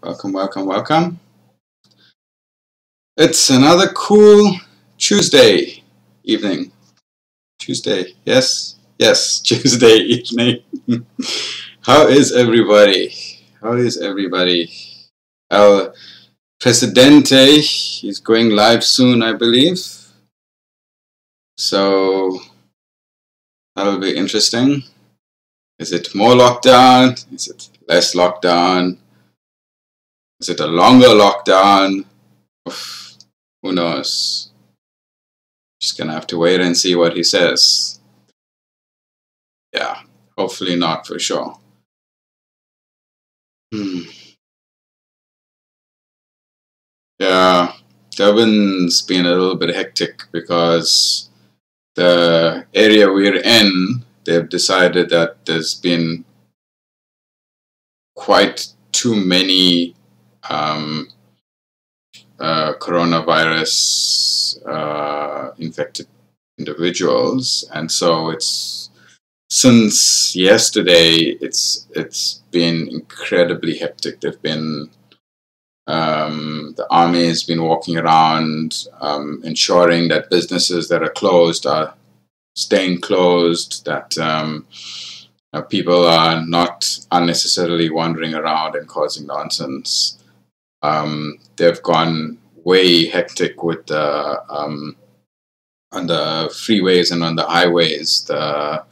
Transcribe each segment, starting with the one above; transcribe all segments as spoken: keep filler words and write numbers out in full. Welcome, welcome, welcome. It's another cool Tuesday evening. Tuesday, yes, yes, Tuesday evening. How is everybody? How is everybody? El Presidente is going live soon, I believe. So that'll be interesting. Is it more lockdown? Is it less lockdown? Is it a longer lockdown? Oof, who knows? Just gonna have to wait and see what he says. Yeah, hopefully not for sure. Hmm. Yeah, Durban's been a little bit hectic because the area we're in, they've decided that there's been quite too many Um, uh, coronavirus uh, infected individuals, and so it's since yesterday it's it's been incredibly hectic. They've been um, the army has been walking around um, ensuring that businesses that are closed are staying closed, that um, uh, people are not unnecessarily wandering around and causing nonsense. Um, they've gone way hectic with the um, on the freeways and on the highways, the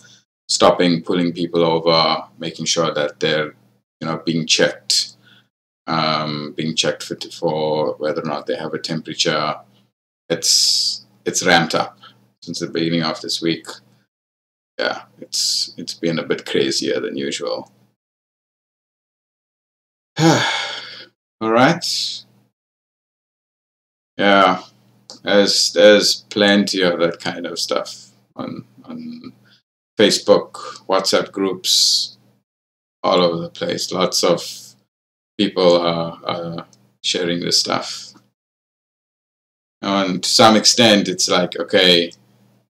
stopping, pulling people over, making sure that they're you know being checked, um, being checked for for whether or not they have a temperature. It's it's ramped up since the beginning of this week. Yeah, it's it's been a bit crazier than usual. All right. Yeah, there's there's plenty of that kind of stuff on on Facebook, WhatsApp groups, all over the place. Lots of people are, are sharing this stuff, and to some extent, it's like okay, you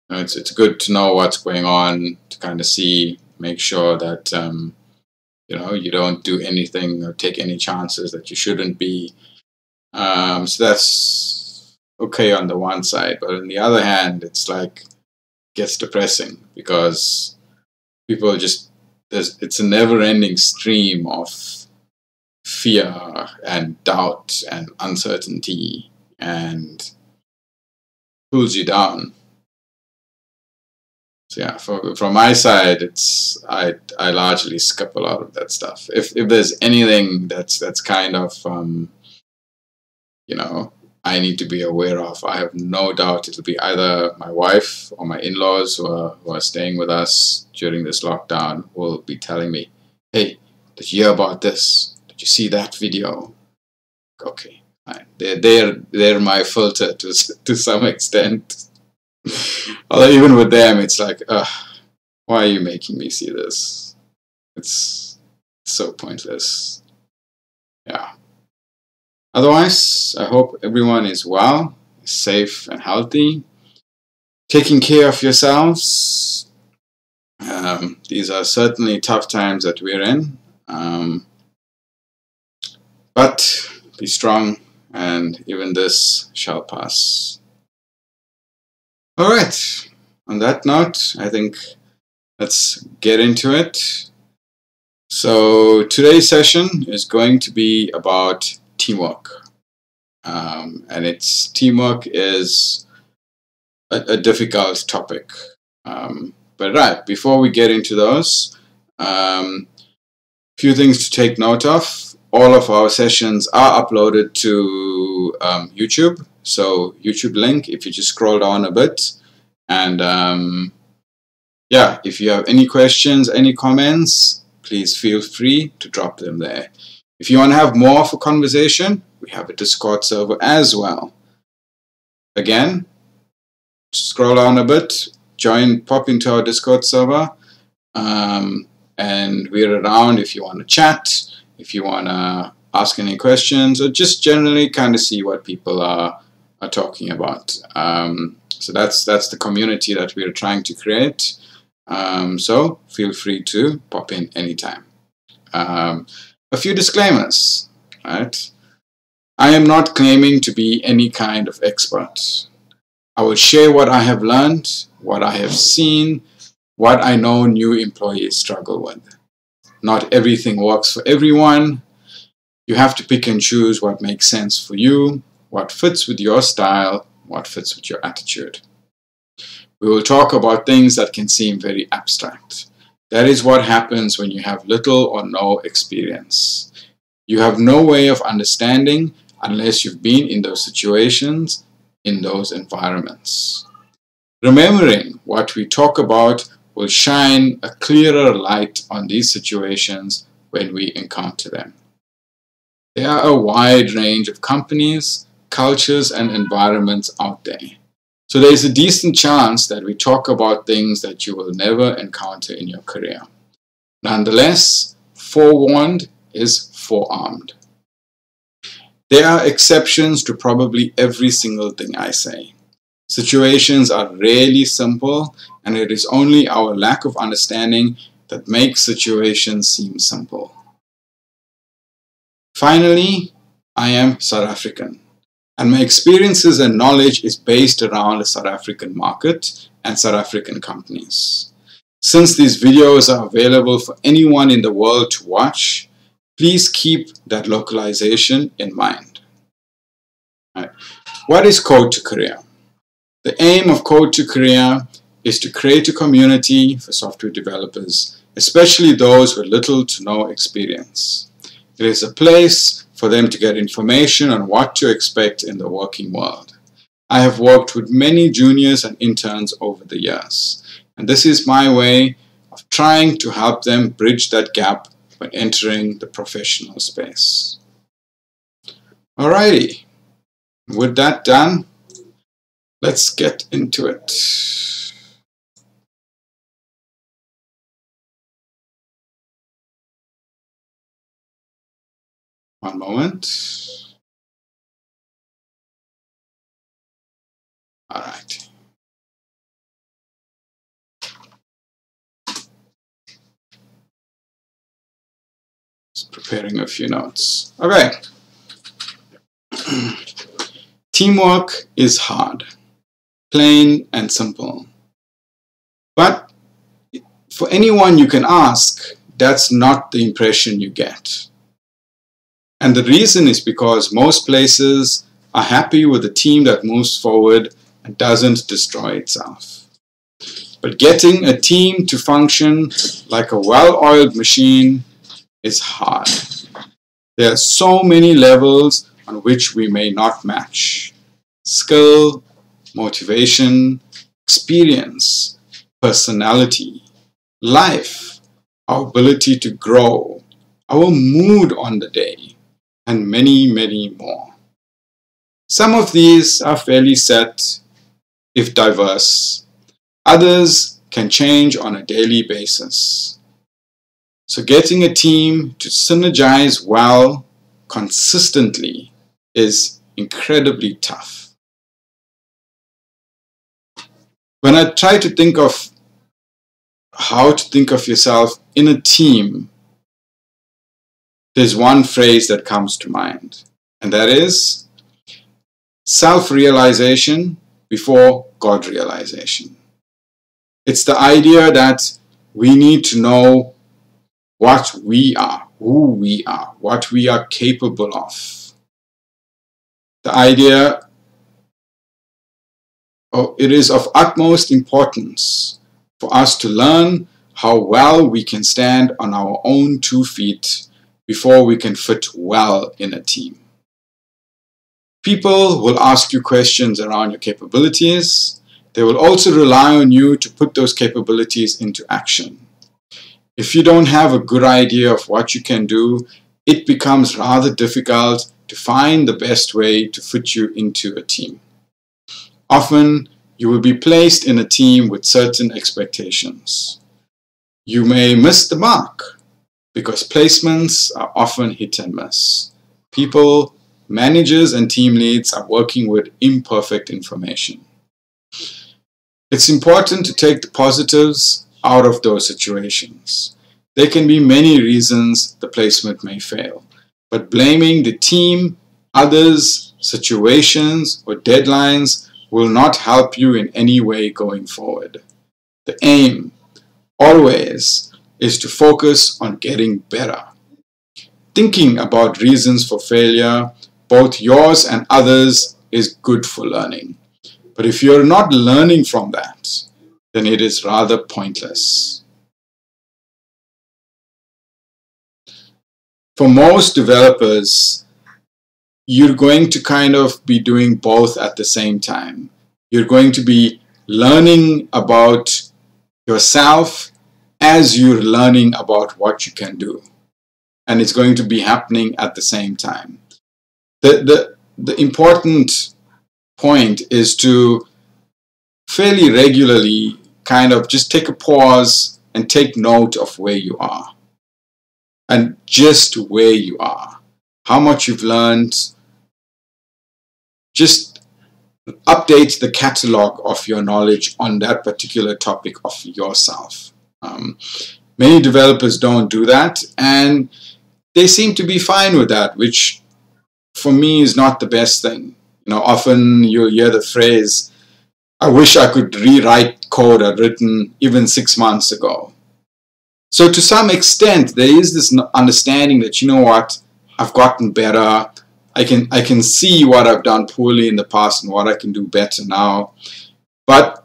know, it's it's good to know what's going on to kind of see, make sure that. Um, You know, you don't do anything or take any chances that you shouldn't be. Um, so that's okay on the one side, but on the other hand, it's like gets depressing because people just there's it's a never-ending stream of fear and doubt and uncertainty and pulls you down. So yeah, for, from my side, it's I I largely skip a lot of that stuff. If if there's anything that's that's kind of um, you know I need to be aware of, I have no doubt it'll be either my wife or my in-laws who are who are staying with us during this lockdown will be telling me, "Hey, did you hear about this? Did you see that video?" Okay, fine. They're they're they're my filter to to some extent. Although even with them, it's like, uh, why are you making me see this? It's so pointless. Yeah. Otherwise, I hope everyone is well, safe and healthy, taking care of yourselves. Um, these are certainly tough times that we're in. Um, but be strong, and even this shall pass. All right, on that note, I think let's get into it. So today's session is going to be about teamwork. Um, and it's teamwork is a, a difficult topic. Um, but right, before we get into those, um, few things to take note of. All of our sessions are uploaded to um, YouTube. So YouTube link, if you just scroll down a bit, and um, yeah, if you have any questions, any comments, please feel free to drop them there. If you want to have more of a conversation, we have a Discord server as well. Again, scroll down a bit, join, pop into our Discord server, um, and we're around if you want to chat, if you want to ask any questions, or just generally kind of see what people are are talking about. Um, so that's that's the community that we're trying to create. Um, so feel free to pop in anytime. Um, a few disclaimers. right? I am not claiming to be any kind of expert. I will share what I have learned, what I have seen, what I know new employees struggle with. Not everything works for everyone. You have to pick and choose what makes sense for you, what fits with your style, what fits with your attitude. We will talk about things that can seem very abstract. That is what happens when you have little or no experience. You have no way of understanding unless you've been in those situations, in those environments. Remembering what we talk about will shine a clearer light on these situations when we encounter them. There are a wide range of companies, cultures, and environments out there. So there's a decent chance that we talk about things that you will never encounter in your career. Nonetheless, forewarned is forearmed. There are exceptions to probably every single thing I say. Situations are rarely simple, and it is only our lack of understanding that makes situations seem simple. Finally, I am South African, and my experiences and knowledge is based around the South African market and South African companies. Since these videos are available for anyone in the world to watch, please keep that localization in mind. Right. What is Code to Career? The aim of Code to Career is to create a community for software developers, especially those with little to no experience. It is a place for them to get information on what to expect in the working world. I have worked with many juniors and interns over the years, and this is my way of trying to help them bridge that gap when entering the professional space. Alrighty, with that done, let's get into it. One moment. All right. Just preparing a few notes. All right. Teamwork is hard. Plain and simple. But for anyone you can ask, that's not the impression you get. And the reason is because most places are happy with a team that moves forward and doesn't destroy itself. But getting a team to function like a well-oiled machine is hard. There are so many levels on which we may not match. Skill, motivation, experience, personality, life, our ability to grow, our mood on the day, and many, many more. Some of these are fairly set, if diverse. Others can change on a daily basis. So getting a team to synergize well, consistently, is incredibly tough. When I try to think of how to think of yourself in a team, there's one phrase that comes to mind, and that is self-realization before God-realization. It's the idea that we need to know what we are, who we are, what we are capable of. The idea Oh, it is of utmost importance for us to learn how well we can stand on our own two feet before we can fit well in a team. People will ask you questions around your capabilities. They will also rely on you to put those capabilities into action. If you don't have a good idea of what you can do, it becomes rather difficult to find the best way to fit you into a team. Often, you will be placed in a team with certain expectations. You may miss the mark because placements are often hit and miss. People, managers, and team leads are working with imperfect information. It's important to take the positives out of those situations. There can be many reasons the placement may fail. but blaming the team, others, situations, or deadlines will not help you in any way going forward. The aim, always, is to focus on getting better. Thinking about reasons for failure, both yours and others, is good for learning. But if you're not learning from that, then it is rather pointless. For most developers, you're going to kind of be doing both at the same time. You're going to be learning about yourself as you're learning about what you can do. And it's going to be happening at the same time. The, the, the important point is to fairly regularly kind of just take a pause and take note of where you are. And just where you are. How much you've learned. Just update the catalog of your knowledge on that particular topic of yourself. Um, many developers don't do that, and they seem to be fine with that, which for me is not the best thing. You know, often you'll hear the phrase, I wish I could rewrite code I'd written even six months ago. So to some extent, there is this understanding that, you know what, I've gotten better. I can, I can see what I've done poorly in the past and what I can do better now. But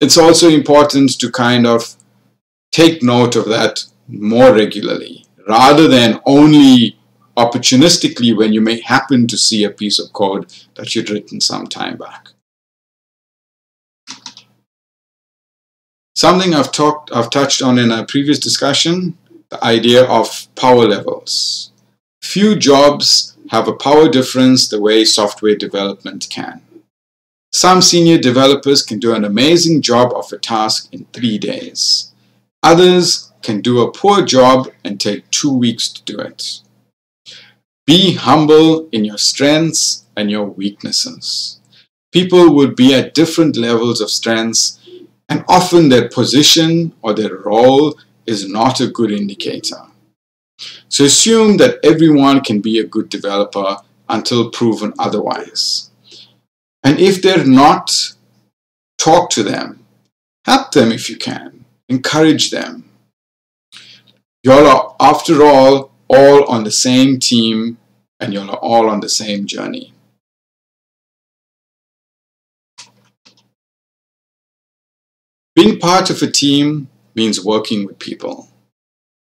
it's also important to kind of take note of that more regularly, rather than only opportunistically when you may happen to see a piece of code that you'd written some time back. Something I've talked, I've touched on in a previous discussion, the idea of power levels. Few jobs have a power difference the way software development can. Some senior developers can do an amazing job of a task in three days. Others can do a poor job and take two weeks to do it. Be humble in your strengths and your weaknesses. People would be at different levels of strengths, and often their position or their role is not a good indicator. So assume that everyone can be a good developer until proven otherwise. And if they're not, talk to them. Help them if you can. Encourage them. Y'all are, after all, all on the same team, and y'all are all on the same journey. Being part of a team means working with people.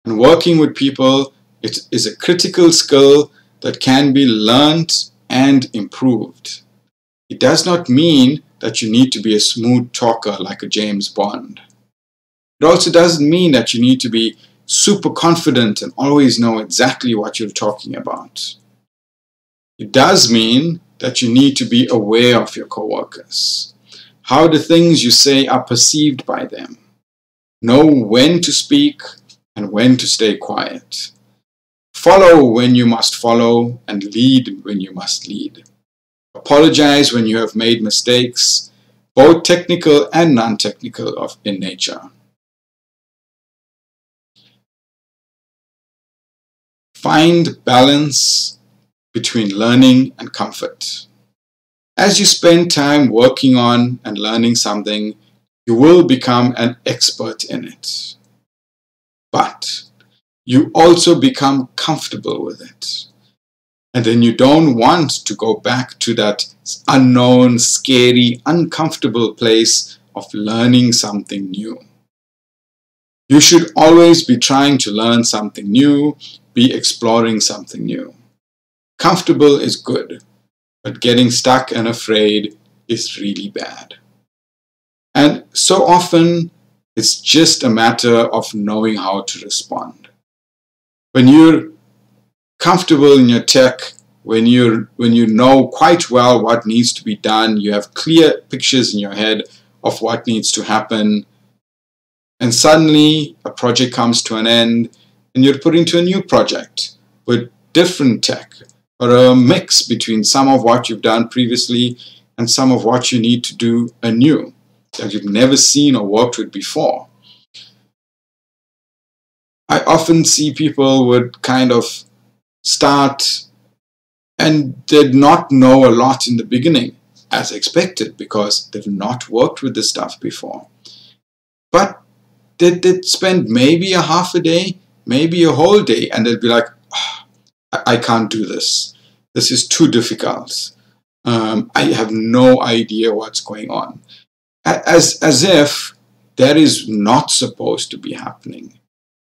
And working with people, it is a critical skill that can be learned and improved. It does not mean that you need to be a smooth talker like a James Bond. It also doesn't mean that you need to be super confident and always know exactly what you're talking about. It does mean that you need to be aware of your coworkers, how the things you say are perceived by them. Know when to speak and when to stay quiet. Follow when you must follow and lead when you must lead. Apologize when you have made mistakes, both technical and non-technical of in nature. Find balance between learning and comfort. As you spend time working on and learning something, you will become an expert in it. But you also become comfortable with it. And then you don't want to go back to that unknown, scary, uncomfortable place of learning something new. You should always be trying to learn something new, be exploring something new. Comfortable is good, but getting stuck and afraid is really bad. And so often, it's just a matter of knowing how to respond. When you're comfortable in your tech, when you're, when you know quite well what needs to be done, you have clear pictures in your head of what needs to happen, and suddenly a project comes to an end, and you're put into a new project with different tech, or a mix between some of what you've done previously and some of what you need to do anew, that you've never seen or worked with before. I often see people with kind of start and did not know a lot in the beginning, as expected, because they've not worked with this stuff before. But they did spend maybe a half a day, maybe a whole day, and they'd be like, oh, I can't do this. This is too difficult. Um, I have no idea what's going on. As, as if that is not supposed to be happening.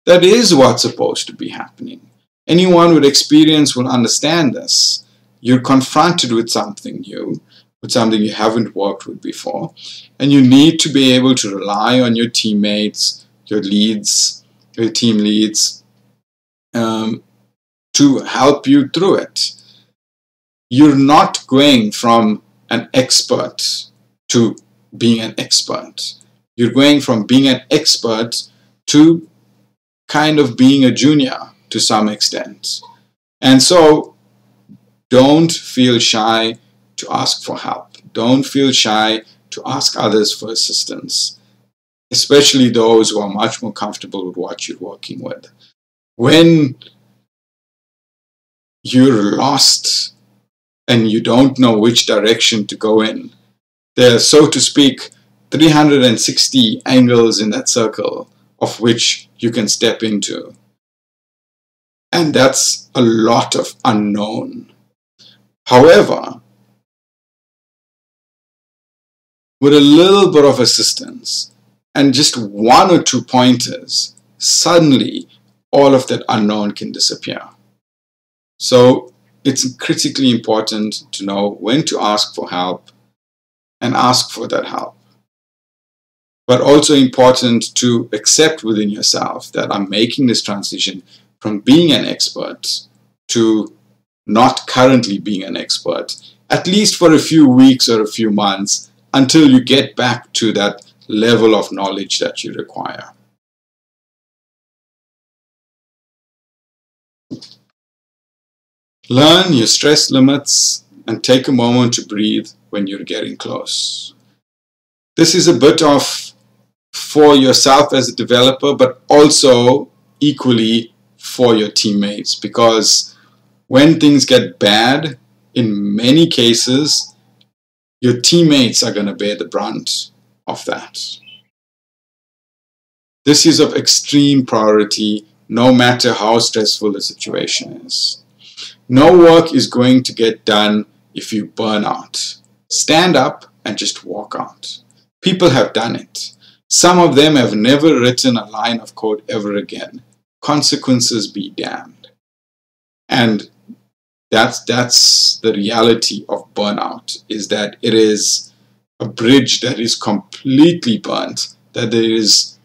That is what's supposed to be happening. Anyone with experience will understand this. You're confronted with something new, with something you haven't worked with before, and you need to be able to rely on your teammates, your leads, your team leads, um, to help you through it. You're not going from an expert to being an expert. You're going from being an expert to kind of being a junior to some extent. And so don't feel shy to ask for help. Don't feel shy to ask others for assistance, especially those who are much more comfortable with what you're working with. When you're lost and you don't know which direction to go in, there are, so to speak, three hundred sixty angles in that circle of which you can step into. And that's a lot of unknown. However, with a little bit of assistance and just one or two pointers, suddenly all of that unknown can disappear. So it's critically important to know when to ask for help and ask for that help. But also important to accept within yourself that I'm making this transition from being an expert to not currently being an expert, at least for a few weeks or a few months, until you get back to that level of knowledge that you require. Learn your stress limits and take a moment to breathe when you're getting close. This is a bit of for yourself as a developer, but also equally for your teammates, because when things get bad, in many cases, your teammates are going to bear the brunt of that. This is of extreme priority, no matter how stressful the situation is. No work is going to get done if you burn out. Stand up and just walk out. People have done it. Some of them have never written a line of code ever again. Consequences be damned. And That's, that's the reality of burnout, is that it is a bridge that is completely burnt, that there is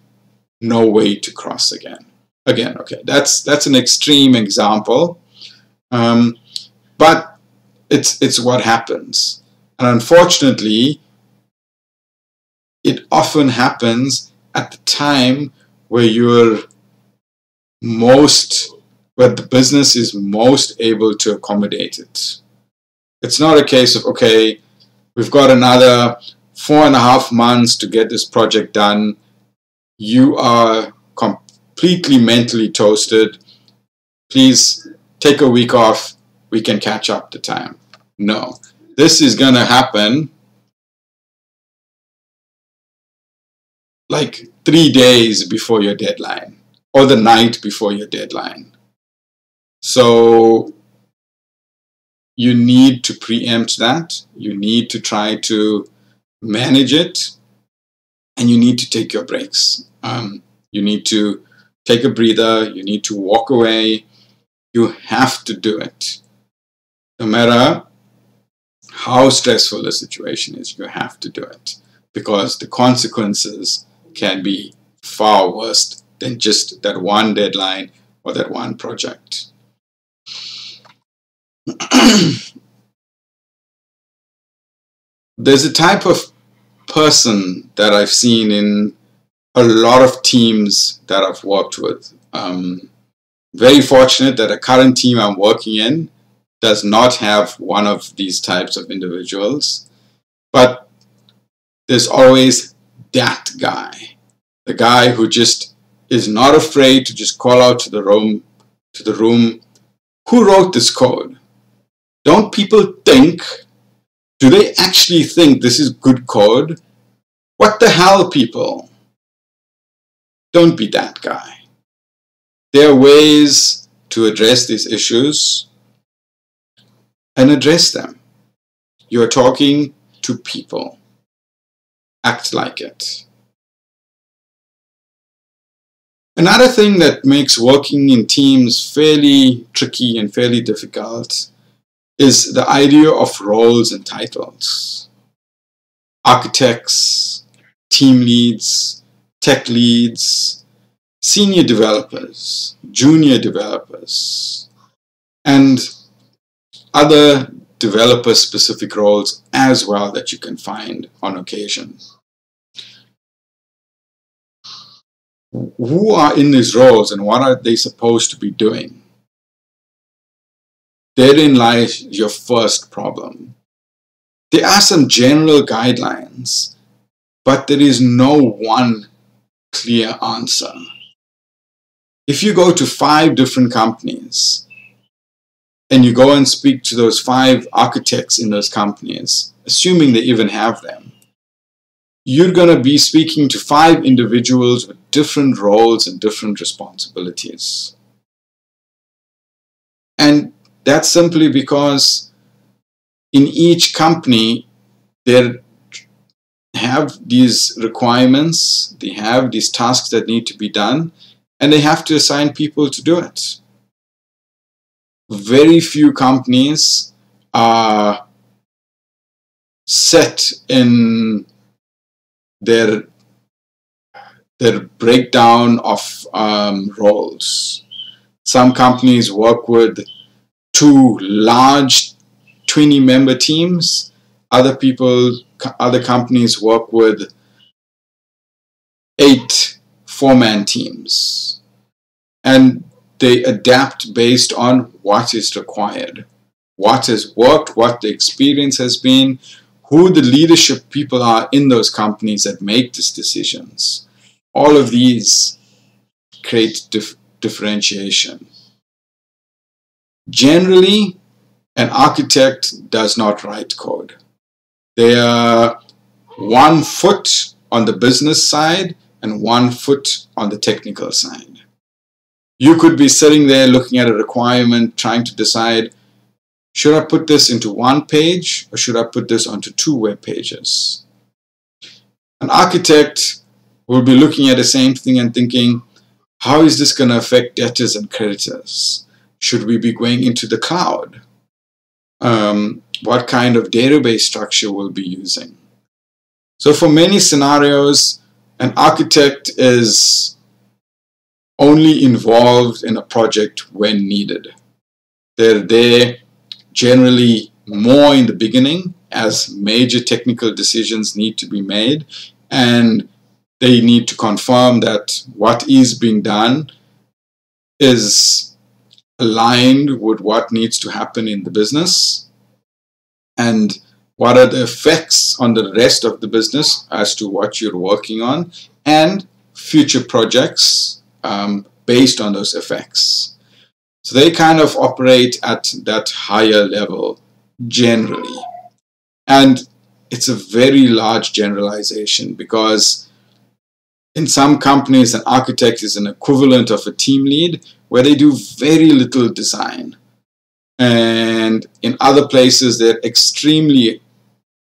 no way to cross again. Again, okay, that's, that's an extreme example, um, but it's, it's what happens. And unfortunately, it often happens at the time where you're most but the business is most able to accommodate it. It's not a case of, okay, we've got another four and a half months to get this project done. You are completely mentally toasted. Please take a week off. We can catch up the time. No, this is going to happen like three days before your deadline or the night before your deadline. So you need to preempt that, you need to try to manage it, and you need to take your breaks. Um, you need to take a breather, you need to walk away, you have to do it. No matter how stressful the situation is, you have to do it, because the consequences can be far worse than just that one deadline or that one project. There's a type of person that I've seen in a lot of teams that I've worked with. Um, very fortunate that a current team I'm working in does not have one of these types of individuals, but there's always that guy, the guy who just is not afraid to just call out to the room, to the room Who wrote this code? Don't people think? Do they actually think this is good code? What the hell, people? Don't be that guy. There are ways to address these issues and address them. You're talking to people. Act like it. Another thing that makes working in teams fairly tricky and fairly difficult is the idea of roles and titles. Architects, team leads, tech leads, senior developers, junior developers, and other developer-specific roles as well that you can find on occasion. Who are in these roles and what are they supposed to be doing? Therein lies your first problem. There are some general guidelines, but there is no one clear answer. If you go to five different companies and you go and speak to those five architects in those companies, assuming they even have them, you're going to be speaking to five individuals with different roles and different responsibilities. And that's simply because in each company, they have these requirements, they have these tasks that need to be done, and they have to assign people to do it. Very few companies are set in their, their breakdown of um, roles. Some companies work with two large twenty member teams. Other people, other companies work with eight four man teams. And they adapt based on what is required, what has worked, what the experience has been, who the leadership people are in those companies that make these decisions. All of these create dif- differentiation. Generally, an architect does not write code. They are one foot on the business side and one foot on the technical side. You could be sitting there looking at a requirement, trying to decide, should I put this into one page or should I put this onto two web pages? An architect will be looking at the same thing and thinking, how is this going to affect debtors and creditors? Should we be going into the cloud? Um, what kind of database structure we'll be using? So for many scenarios, an architect is only involved in a project when needed. They're there generally more in the beginning as major technical decisions need to be made, and they need to confirm that what is being done is aligned with what needs to happen in the business and what are the effects on the rest of the business as to what you're working on and future projects um, based on those effects. So they kind of operate at that higher level generally. And it's a very large generalization because in some companies, an architect is an equivalent of a team lead where they do very little design. And in other places, they're extremely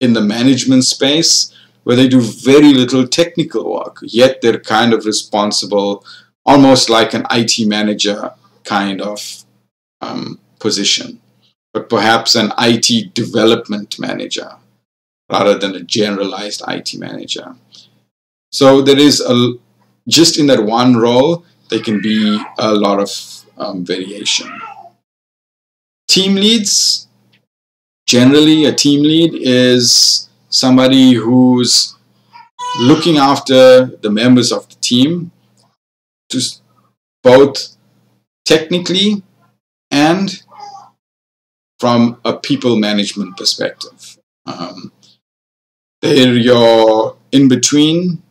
in the management space where they do very little technical work, yet they're kind of responsible, almost like an I T manager kind of um, position, but perhaps an I T development manager rather than a generalized I T manager. So there is a, just in that one role, there can be a lot of um, variation. Team leads, generally a team lead is somebody who's looking after the members of the team to both technically and from a people management perspective. Um, they're your in-between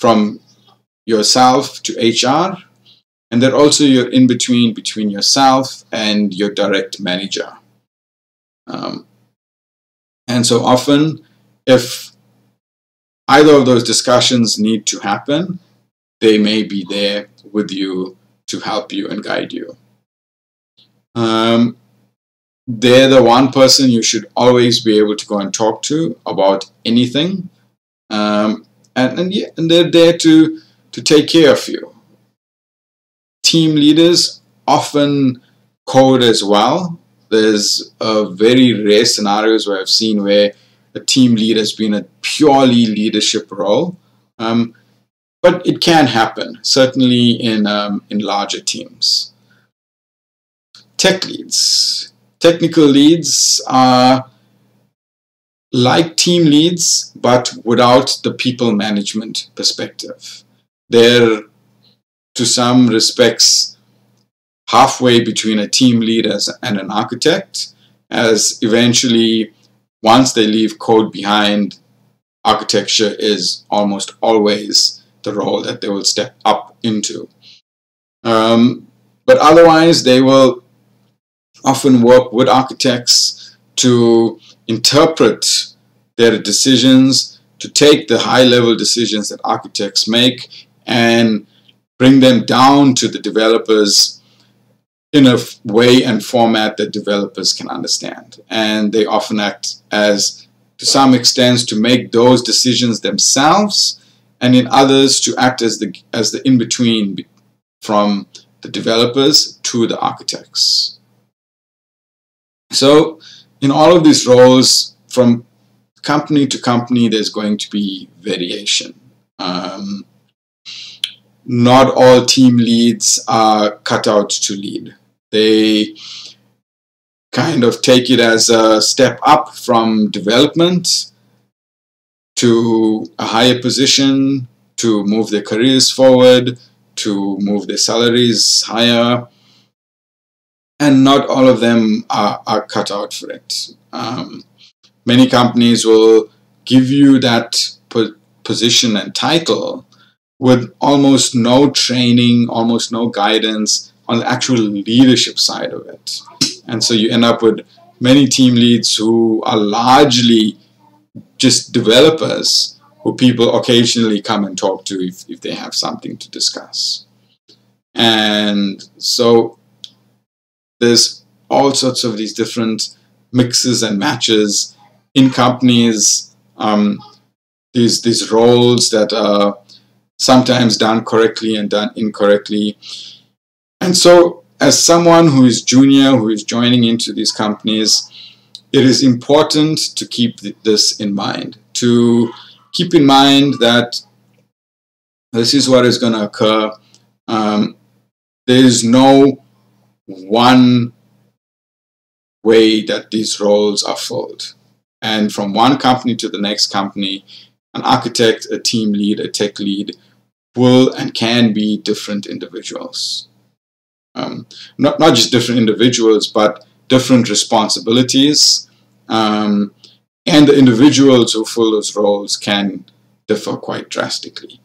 from yourself to H R And then also you're in between between yourself and your direct manager. Um, and so often, if either of those discussions need to happen, they may be there with you to help you and guide you. Um, they're the one person you should always be able to go and talk to about anything. Um, and, and, yeah, and they're there to, to take care of you. Team leaders often code as well. There's a very rare scenarios where I've seen where a team leader has been a purely leadership role. Um, but it can happen, certainly in, um, in larger teams. Tech leads. Technical leads are like team leads, but without the people management perspective. They're, to some respects, halfway between a team lead and an architect, as eventually, once they leave code behind, architecture is almost always the role that they will step up into. Um, but otherwise, they will often work with architects to interpret their decisions, to take the high-level decisions that architects make, and bring them down to the developers in a way and format that developers can understand. And they often act as, to some extent, to make those decisions themselves, and in others to act as the, as the in-between from the developers to the architects. So in all of these roles, from company to company, there's going to be variation. Um, Not all team leads are cut out to lead. They kind of take it as a step up from development to a higher position, to move their careers forward, to move their salaries higher. And not all of them are, are cut out for it. Um, many companies will give you that po- position and title with almost no training, almost no guidance on the actual leadership side of it. And so you end up with many team leads who are largely just developers who people occasionally come and talk to if, if they have something to discuss. And so there's all sorts of these different mixes and matches in companies, um, these, these roles that are sometimes done correctly and done incorrectly. And so as someone who is junior, who is joining into these companies, it is important to keep this in mind, to keep in mind that this is what is going to occur. Um, there is no one way that these roles are filled. And from one company to the next company, an architect, a team lead, a tech lead will and can be different individuals. Um, not, not just different individuals, but different responsibilities. Um, and the individuals who fill those roles can differ quite drastically.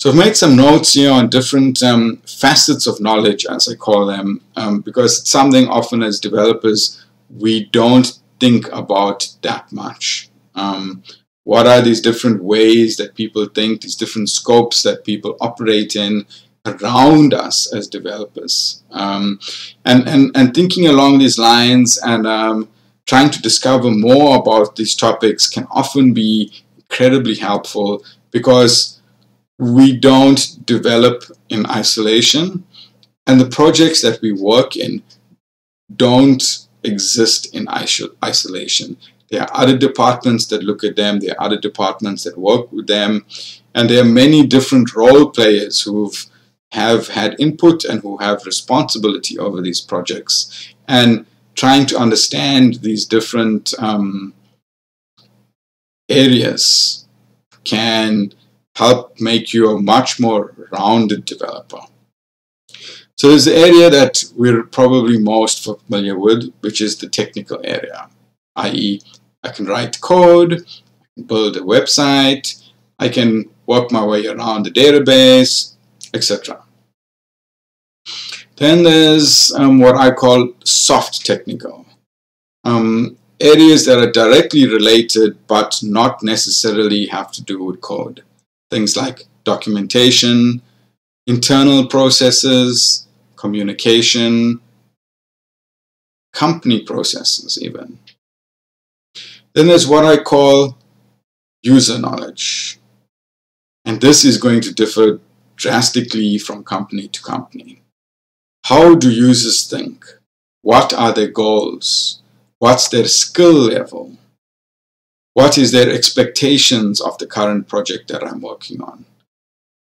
So I've made some notes here on different um, facets of knowledge, as I call them, um, because it's something often as developers we don't think about that much. Um, what are these different ways that people think, these different scopes that people operate in around us as developers? Um, and, and, and thinking along these lines and um, trying to discover more about these topics can often be incredibly helpful because we don't develop in isolation, and the projects that we work in don't exist in isolation. There are other departments that look at them, there are other departments that work with them, and there are many different role players who have had input and who have responsibility over these projects. And trying to understand these different um, areas can help make you a much more rounded developer. So there's the area that we're probably most familiar with, which is the technical area, that is I can write code, I can build a website, I can work my way around the database, et cetera. Then there's um, what I call soft technical. Um, areas that are directly related but not necessarily have to do with code. Things like documentation, internal processes, communication, company processes even. Then there's what I call user knowledge. And this is going to differ drastically from company to company. How do users think? What are their goals? What's their skill level? What is their expectations of the current project that I'm working on?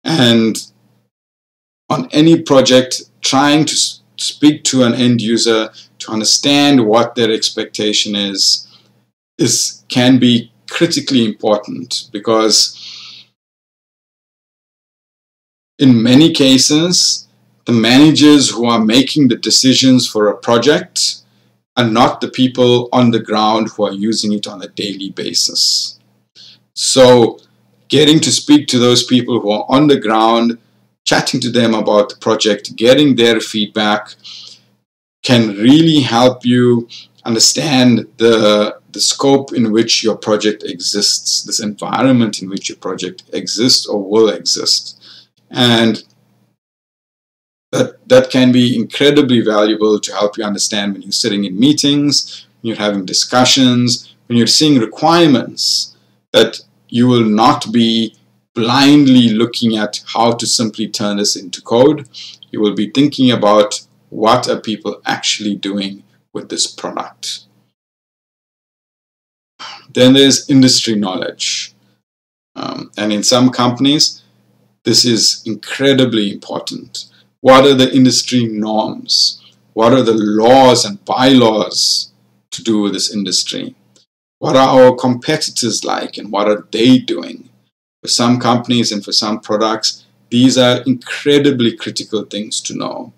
And on any project, trying to speak to an end user to understand what their expectation is, is can be critically important, because in many cases, the managers who are making the decisions for a project are not the people on the ground who are using it on a daily basis. So getting to speak to those people who are on the ground, chatting to them about the project, getting their feedback, can really help you understand the, the scope in which your project exists, this environment in which your project exists or will exist. And that, that can be incredibly valuable to help you understand when you're sitting in meetings, when you're having discussions, when you're seeing requirements, that you will not be blindly looking at how to simply turn this into code. You will be thinking about what are people actually doing with this product. Then there's industry knowledge. Um, and in some companies, this is incredibly important. What are the industry norms? What are the laws and bylaws to do with this industry? What are our competitors like and what are they doing? For some companies and for some products, these are incredibly critical things to know.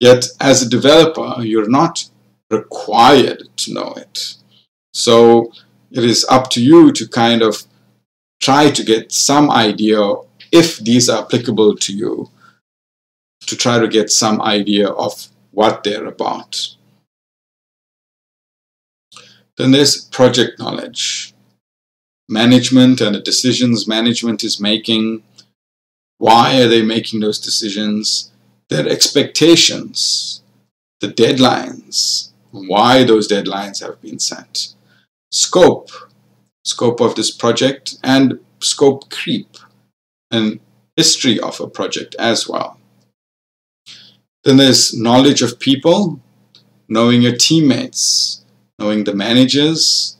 Yet, as a developer, you're not required to know it. So it is up to you to kind of try to get some idea, if these are applicable to you, to try to get some idea of what they're about. Then there's project knowledge. Management and the decisions management is making. Why are they making those decisions? Their expectations, the deadlines, why those deadlines have been set. Scope, scope of this project, and scope creep, and history of a project as well. Then there's knowledge of people, knowing your teammates, knowing the managers,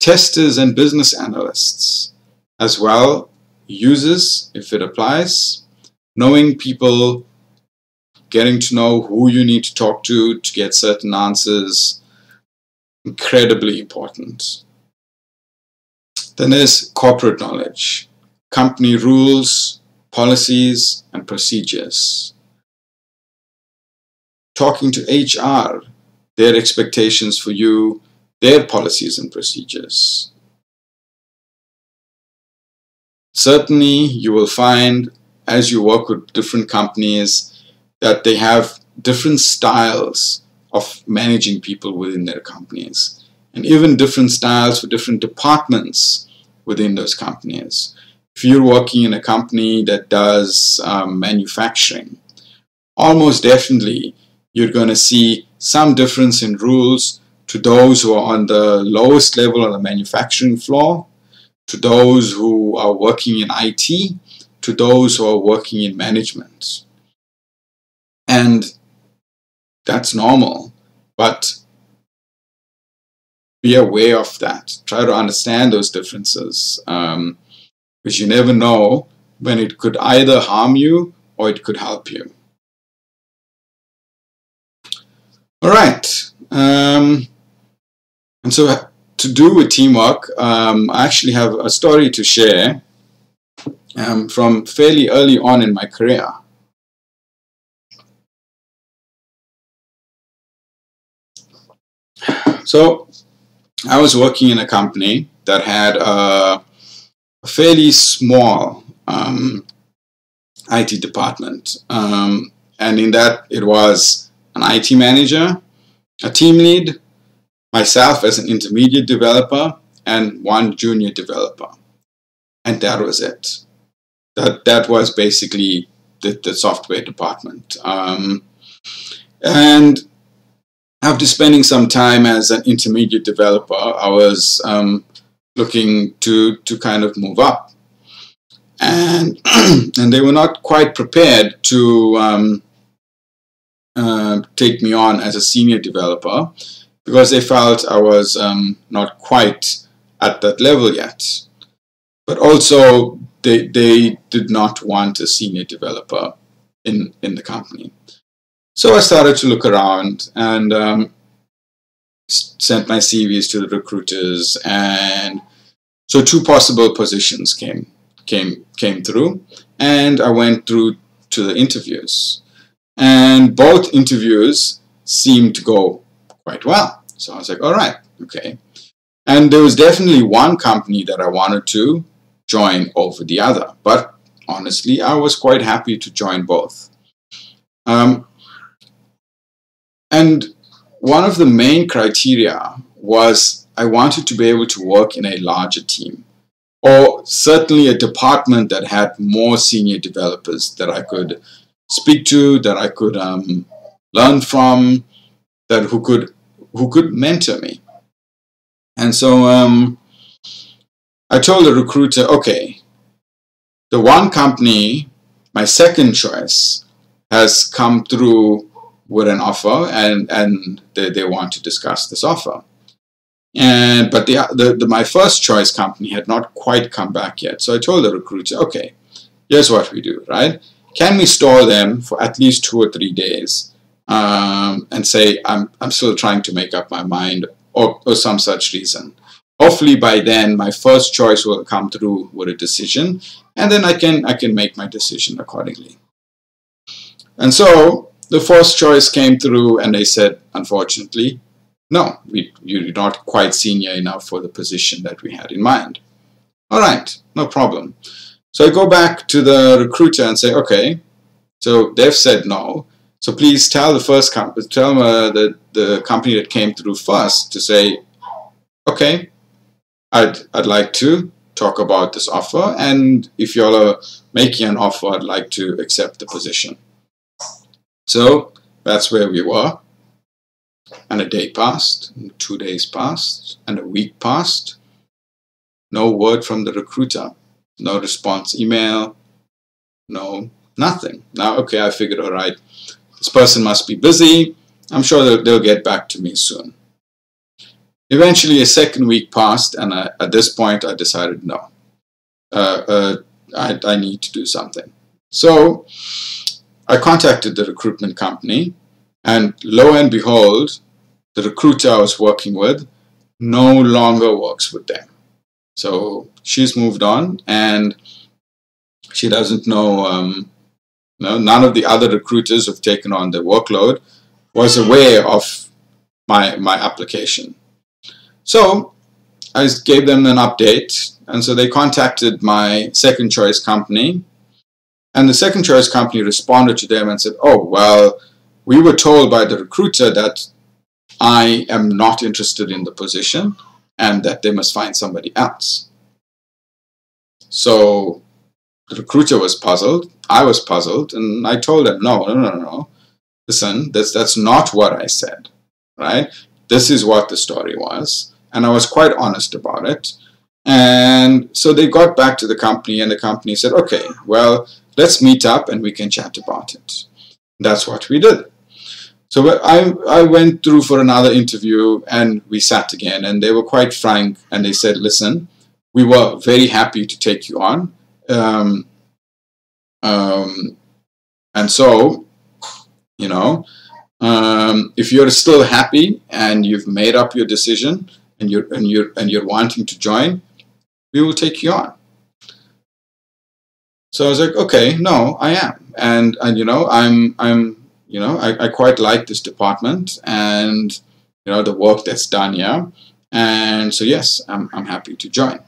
testers and business analysts, as well users, if it applies, knowing people, getting to know who you need to talk to to get certain answers, incredibly important. Then there's corporate knowledge. Company rules, policies, and procedures. Talking to H R, their expectations for you, their policies and procedures. Certainly, you will find, as you work with different companies, that they have different styles of managing people within their companies, and even different styles for different departments within those companies. If you're working in a company that does um, manufacturing, almost definitely you're going to see some difference in rules to those who are on the lowest level on the manufacturing floor, to those who are working in I T, to those who are working in management. And that's normal, but be aware of that. Try to understand those differences. Um, Because you never know when it could either harm you or it could help you. All right. Um, and so to do with teamwork, um, I actually have a story to share um, from fairly early on in my career. So I was working in a company that had a... Uh, a fairly small um, I T department. Um, and in that, it was an I T manager, a team lead, myself as an intermediate developer, and one junior developer. And that was it. That, that was basically the, the software department. Um, and after spending some time as an intermediate developer, I was um, looking to, to kind of move up. And, and they were not quite prepared to um, uh, take me on as a senior developer because they felt I was um, not quite at that level yet. But also, they, they did not want a senior developer in, in the company. So I started to look around and um, sent my C Vs to the recruiters. And so two possible positions came, came, came through. And I went through to the interviews. And both interviews seemed to go quite well. So I was like, all right, okay. And there was definitely one company that I wanted to join over the other, but honestly, I was quite happy to join both. Um, and one of the main criteria was I wanted to be able to work in a larger team, or certainly a department that had more senior developers that I could speak to, that I could um, learn from, that who could who could mentor me. And so um, I told the recruiter, okay, the one company, my second choice, has come through with an offer, and, and they, they want to discuss this offer. And, but the, the, the, my first choice company had not quite come back yet. So I told the recruiter, okay, here's what we do, right? Can we stall them for at least two or three days um, and say, I'm, I'm still trying to make up my mind, or, or some such reason. Hopefully by then my first choice will come through with a decision, and then I can I can make my decision accordingly. And so the first choice came through, and they said, unfortunately, no, we, you're not quite senior enough for the position that we had in mind. All right, no problem. So I go back to the recruiter and say, okay, so they've said no. So please tell the first com tell uh, the, the company that came through first to say, okay, I'd, I'd like to talk about this offer, and if y'all are making an offer, I'd like to accept the position. So that's where we were. And a day passed, and two days passed, and a week passed. No word from the recruiter, no response email, no nothing. Now, okay, I figured, all right, this person must be busy. I'm sure they'll, they'll get back to me soon. Eventually, a second week passed, and I, at this point, I decided, no, uh, uh, I, I need to do something. So I contacted the recruitment company, and lo and behold, the recruiter I was working with no longer works with them. So she's moved on, and she doesn't know, um, no, none of the other recruiters who've taken on the workload was aware of my, my application. So I gave them an update, and so they contacted my second choice company, and the second choice company responded to them and said, oh, well, we were told by the recruiter that I am not interested in the position and that they must find somebody else. So the recruiter was puzzled, I was puzzled, and I told them, no, no, no, no, listen, that's, that's not what I said, right? This is what the story was, and I was quite honest about it. And so they got back to the company, and the company said, okay, well, let's meet up and we can chat about it. That's what we did. So I, I went through for another interview, and we sat again, and they were quite frank, and they said, listen, we were very happy to take you on. Um, um, and so, you know, um, if you're still happy and you've made up your decision and you're, and you're, and you're wanting to join, we will take you on. So I was like, okay, no, I am. And, and, you know, I'm, I'm, you know, I, I quite like this department and, you know, the work that's done here. And so, yes, I'm, I'm happy to join.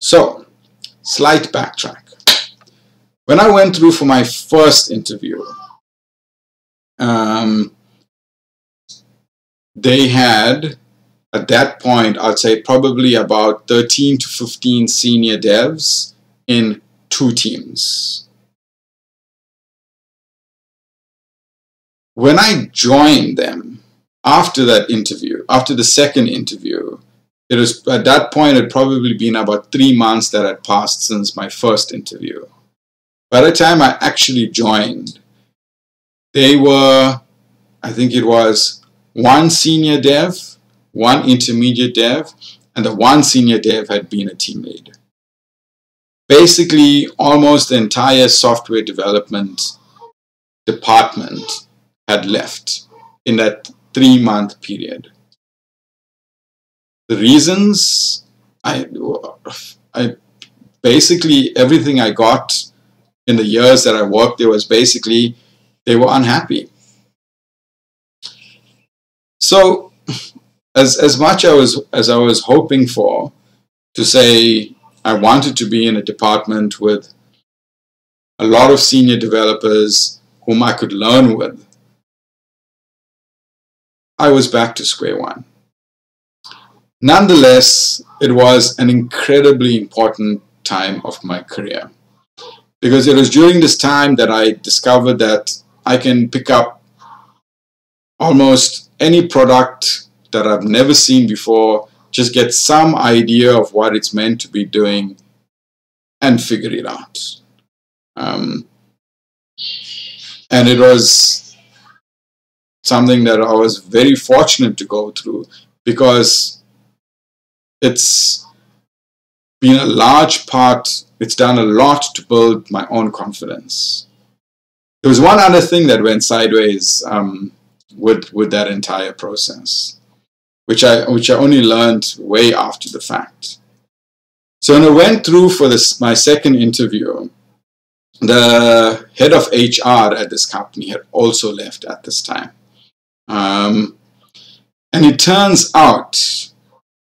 So, slight backtrack. When I went through for my first interview, um, they had, at that point, I'd say probably about thirteen to fifteen senior devs in two teams. When I joined them after that interview, after the second interview, it was, at that point, it had probably been about three months that had passed since my first interview. By the time I actually joined, they were, I think it was one senior dev, one intermediate dev, and the one senior dev had been a team lead. Basically, almost the entire software development department had left in that three-month period. The reasons, I, I basically, everything I got in the years that I worked there was basically they were unhappy. So, as, as much I was, as I was hoping for, to say I wanted to be in a department with a lot of senior developers whom I could learn with, I was back to square one. Nonetheless, it was an incredibly important time of my career, because it was during this time that I discovered that I can pick up almost any product that I've never seen before, just get some idea of what it's meant to be doing and figure it out. Um, and it was something that I was very fortunate to go through, because it's been a large part, it's done a lot to build my own confidence. There was one other thing that went sideways um, with, with that entire process, which I, which I only learned way after the fact. So when I went through for this, my second interview, the head of H R at this company had also left at this time. Um, and it turns out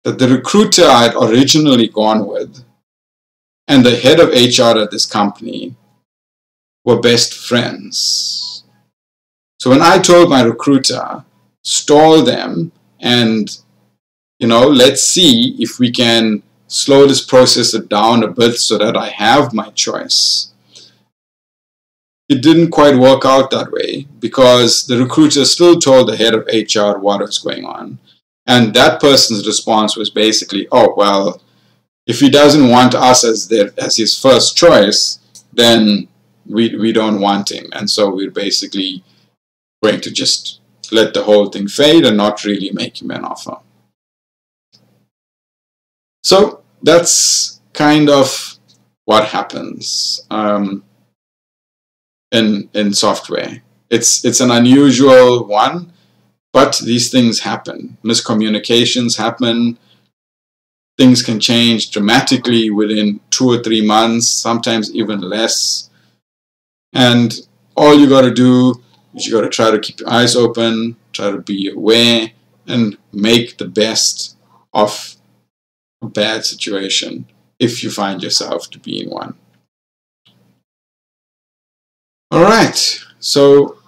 that the recruiter I had originally gone with and the head of H R at this company were best friends. So when I told my recruiter, stall them and, you know, let's see if we can slow this process down a bit so that I have my choice, it didn't quite work out that way, because the recruiter still told the head of H R what was going on. And that person's response was basically, oh, well, if he doesn't want us as, their, as his first choice, then we, we don't want him. And so we're basically going to just let the whole thing fade and not really make him an offer. So that's kind of what happens um, in, in software. It's, it's an unusual one. But these things happen. Miscommunications happen. Things can change dramatically within two or three months, sometimes even less. And all you got to do is you got to try to keep your eyes open, try to be aware, and make the best of a bad situation if you find yourself to be in one. All right. So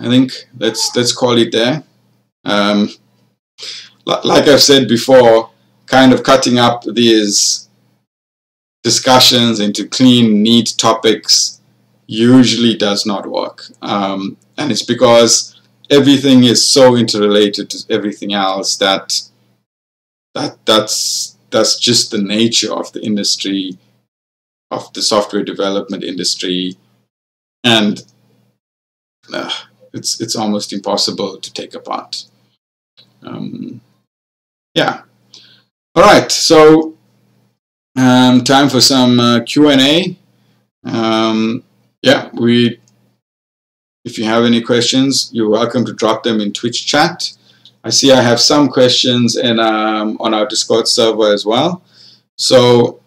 I think let's let's call it there. Um, like I've said before, kind of cutting up these discussions into clean, neat topics usually does not work, um, and it's because everything is so interrelated to everything else that that that's that's just the nature of the industry, of the software development industry, and. Uh, It's, it's almost impossible to take apart. Um, yeah. All right. So um, time for some uh, Q and A. Um, yeah. We, if you have any questions, you're welcome to drop them in Twitch chat. I see I have some questions in, um, on our Discord server as well. So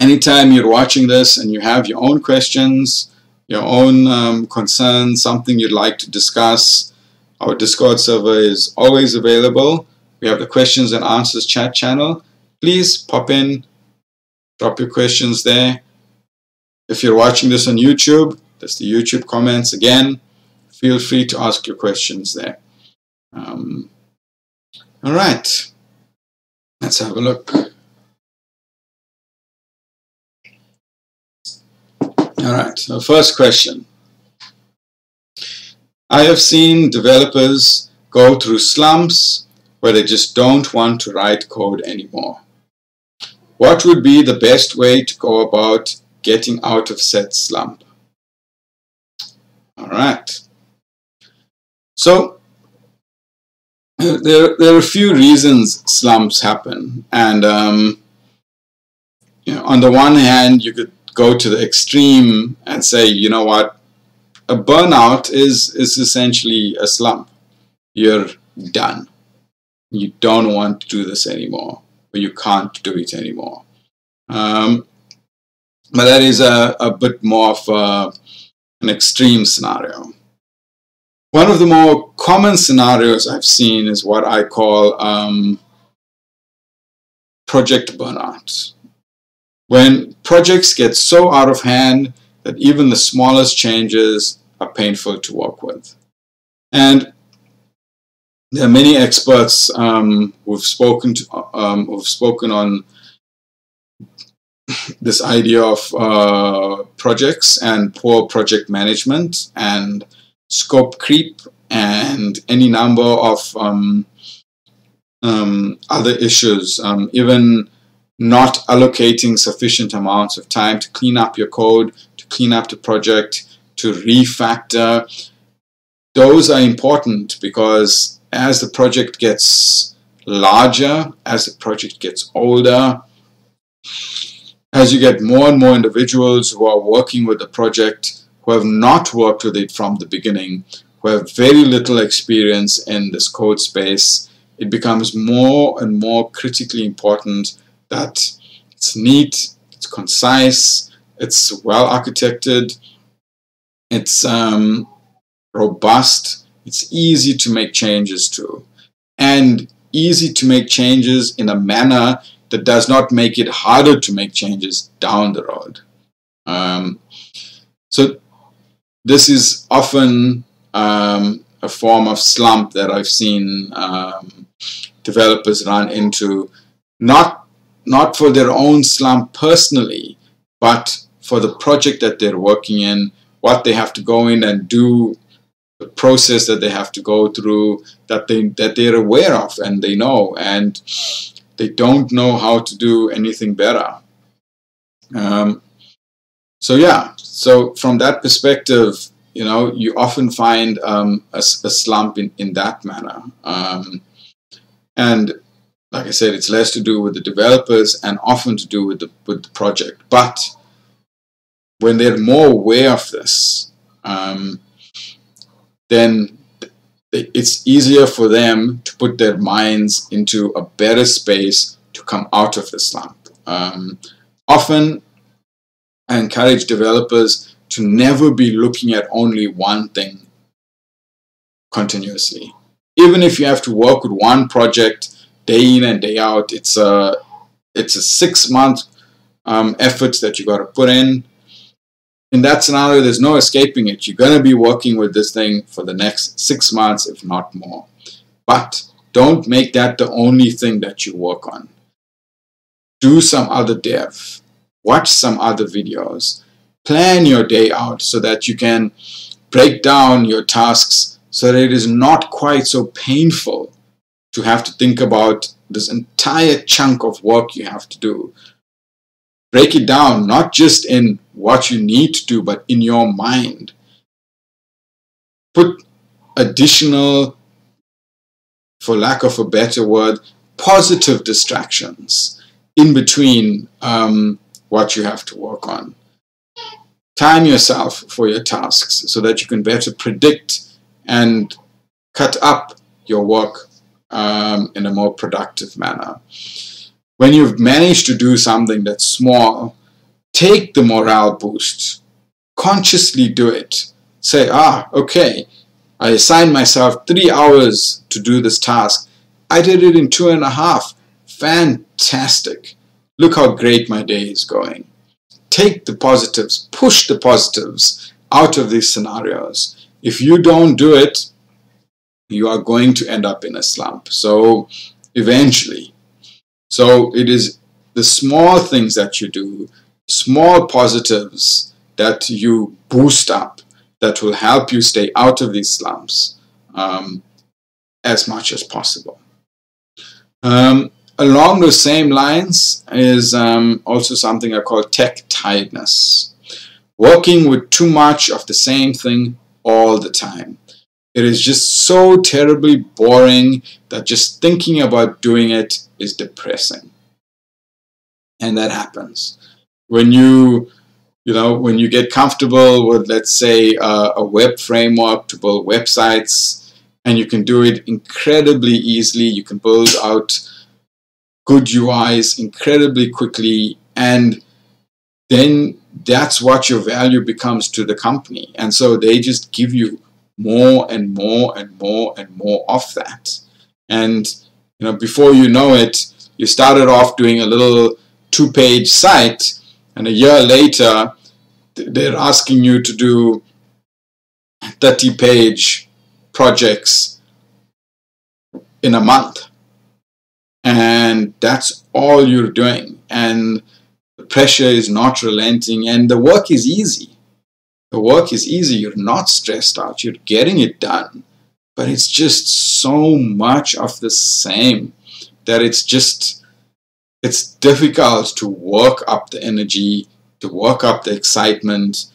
anytime you're watching this and you have your own questions, your own um, concerns, something you'd like to discuss, our Discord server is always available. We have the questions and answers chat channel. Please pop in, Drop your questions there. If you're watching this on YouTube, that's the YouTube comments again. Feel free to ask your questions there. Um, all right, let's have a look. All right, so first question. I have seen developers go through slumps where they just don't want to write code anymore. What would be the best way to go about getting out of said slump? All right. So there, there are a few reasons slumps happen. And um, you know, on the one hand, you could go to the extreme and say, you know what, a burnout is, is essentially a slump. You're done. You don't want to do this anymore, or you can't do it anymore. Um, but that is a, a bit more of a, an extreme scenario. One of the more common scenarios I've seen is what I call um, project burnout. When projects get so out of hand that even the smallest changes are painful to work with. And there are many experts um, who've spoken to, um, who've spoken on this idea of uh, projects and poor project management and scope creep and any number of um, um, other issues, um, even not allocating sufficient amounts of time to clean up your code, to clean up the project, to refactor. Those are important because as the project gets larger, as the project gets older, as you get more and more individuals who are working with the project, who have not worked with it from the beginning, who have very little experience in this code space, it becomes more and more critically important that it's neat, it's concise, it's well architected, it's um, robust, it's easy to make changes to, and easy to make changes in a manner that does not make it harder to make changes down the road. Um, so this is often um, a form of slump that I've seen um, developers run into, not not for their own slump personally, but for the project that they're working in, what they have to go in and do, the process that they have to go through, that, they, that they're aware of and they know, and they don't know how to do anything better. Um, so yeah, so from that perspective, you know, you often find um, a, a slump in, in that manner. Um, and like I said, it's less to do with the developers and often to do with the, with the project. But when they're more aware of this, um, then it's easier for them to put their minds into a better space to come out of the slump. Um, often, I encourage developers to never be looking at only one thing continuously. Even if you have to work with one project day in and day out, it's a it's a six month um, effort that you got to put in. In that scenario, there's no escaping it. You're going to be working with this thing for the next six months, if not more. But don't make that the only thing that you work on. Do some other dev. Watch some other videos. Plan your day out so that you can break down your tasks so that it is not quite so painful to have to think about this entire chunk of work you have to do. Break it down, not just in what you need to do, but in your mind. Put additional, for lack of a better word, positive distractions in between um, what you have to work on. Time yourself for your tasks so that you can better predict and cut up your work Um, in a more productive manner. When you've managed to do something that's small, take the morale boost. Consciously do it. Say, ah, okay, I assigned myself three hours to do this task. I did it in two and a half. Fantastic. Look how great my day is going. Take the positives, push the positives out of these scenarios. If you don't do it, you are going to end up in a slump. So eventually, so it is the small things that you do, small positives that you boost up, that will help you stay out of these slumps um, as much as possible. Um, along those same lines is um, also something I call tech tiredness. Working with too much of the same thing all the time. It is just so terribly boring that just thinking about doing it is depressing. And that happens. When you, you know, when you get comfortable with, let's say, uh, a web framework to build websites, and you can do it incredibly easily, you can build out good U Is incredibly quickly, and then that's what your value becomes to the company. And so they just give you more and more and more and more of that. And you know, before you know it, you started off doing a little two-page site, and a year later, they're asking you to do thirty-page projects in a month. And that's all you're doing. And the pressure is not relenting, and the work is easy. The work is easy. You're not stressed out. You're getting it done. But it's just so much of the same that it's just, it's difficult to work up the energy, to work up the excitement,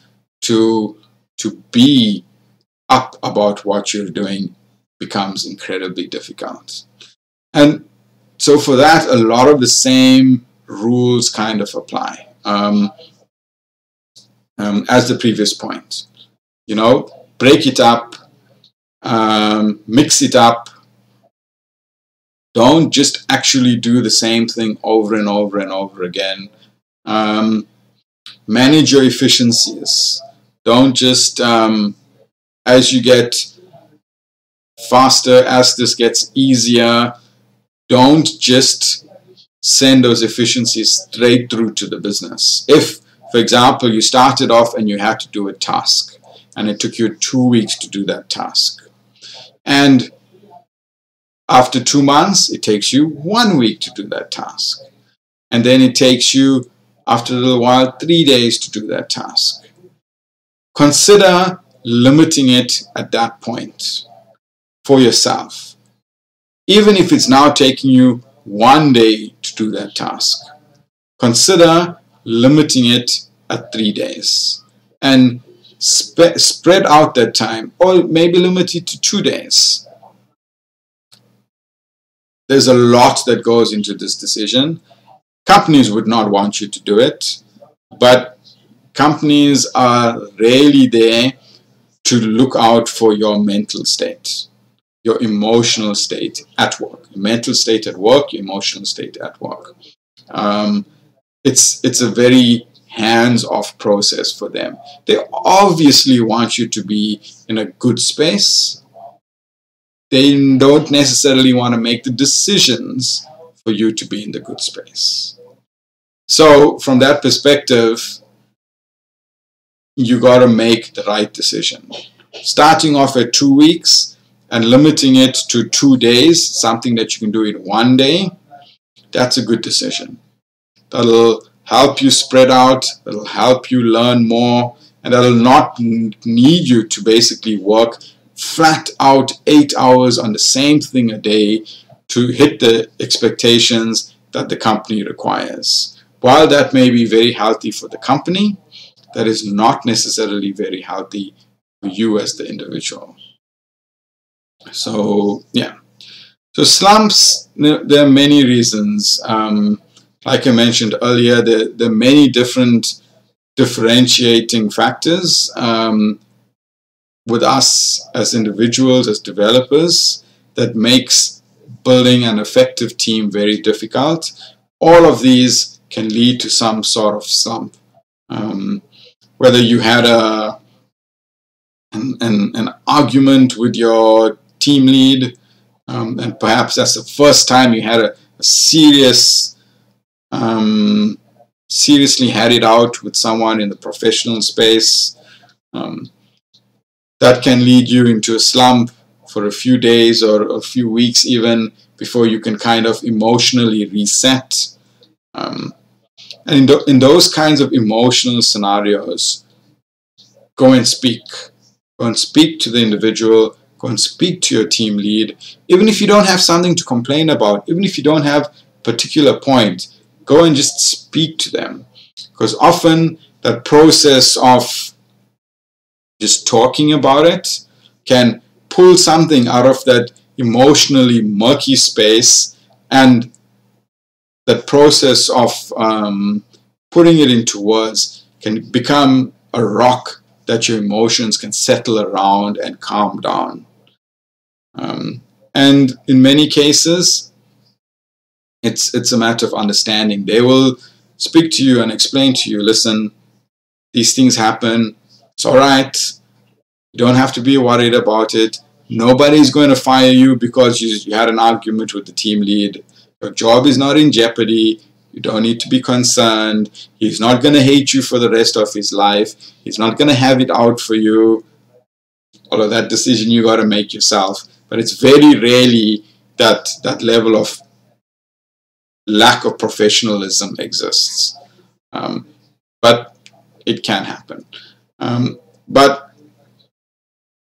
to, to be up about what you're doing becomes incredibly difficult. And so for that, a lot of the same rules kind of apply. Um, Um, as the previous point, you know, break it up, um, mix it up. Don't just actually do the same thing over and over and over again. Um, manage your efficiencies. Don't just, um, as you get faster, as this gets easier, don't just send those efficiencies straight through to the business. If For example, you started off and you had to do a task, and it took you two weeks to do that task. And after two months, it takes you one week to do that task. And then it takes you, after a little while, three days to do that task. Consider limiting it at that point for yourself. Even if it's now taking you one day to do that task, consider limiting it at three days and spe spread out that time, or maybe limit it to two days. There's a lot that goes into this decision. Companies would not want you to do it, but companies are really there to look out for your mental state, your emotional state at work, your mental state at work, your emotional state at work. Um, It's, it's a very hands-off process for them. They obviously want you to be in a good space. They don't necessarily want to make the decisions for you to be in the good space. So from that perspective, you got to make the right decision. Starting off at two weeks and limiting it to two days, something that you can do in one day, that's a good decision. That'll help you spread out, that'll help you learn more, and that'll not need you to basically work flat out eight hours on the same thing a day to hit the expectations that the company requires. While that may be very healthy for the company, that is not necessarily very healthy for you as the individual. So, yeah. So slumps, there are many reasons. Um, Like I mentioned earlier, there, there are many different differentiating factors um, with us as individuals, as developers, that makes building an effective team very difficult. All of these can lead to some sort of slump. Um, whether you had a, an, an, an argument with your team lead, um, and perhaps that's the first time you had a, a serious um, seriously had it out with someone in the professional space, um, that can lead you into a slump for a few days or a few weeks even before you can kind of emotionally reset. Um, and in, th in those kinds of emotional scenarios, go and speak. Go and speak to the individual. Go and speak to your team lead. Even if you don't have something to complain about, even if you don't have a particular point, go and just speak to them. Because often that process of just talking about it can pull something out of that emotionally murky space, and that process of um, putting it into words can become a rock that your emotions can settle around and calm down. Um, and in many cases, it's, it's a matter of understanding. They will speak to you and explain to you, listen, these things happen. It's all right. You don't have to be worried about it. Nobody's going to fire you because you, you had an argument with the team lead. Your job is not in jeopardy. You don't need to be concerned. He's not going to hate you for the rest of his life. He's not going to have it out for you. Although that decision you got to make yourself. But it's very rarely that that level of lack of professionalism exists. Um, but it can happen. Um, but,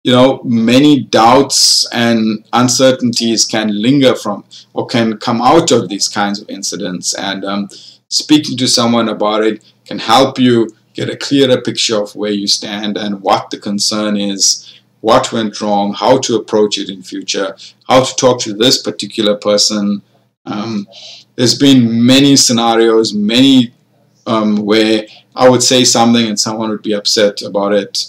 you know, many doubts and uncertainties can linger from or can come out of these kinds of incidents, and um, speaking to someone about it can help you get a clearer picture of where you stand and what the concern is, what went wrong, how to approach it in future, how to talk to this particular person. Um, there's been many scenarios, many um, where I would say something and someone would be upset about it.